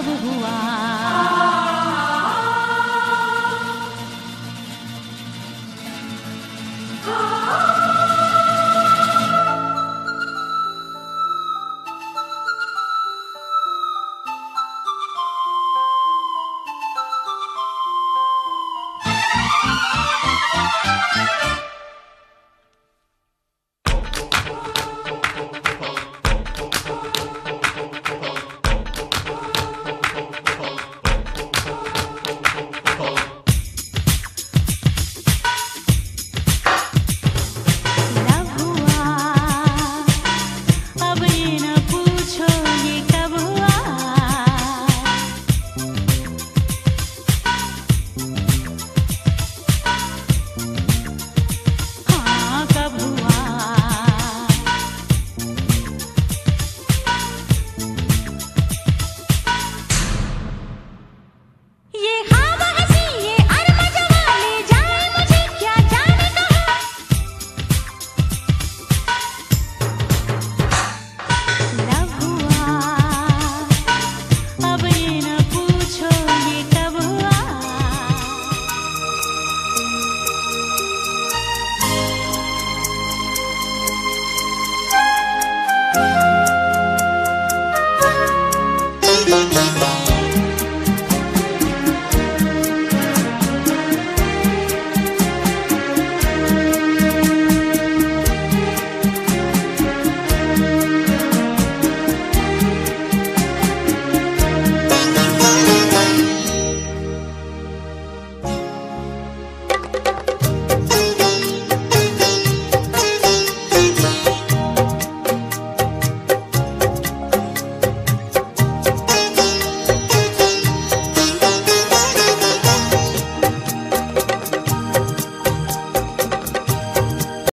सब हुआ।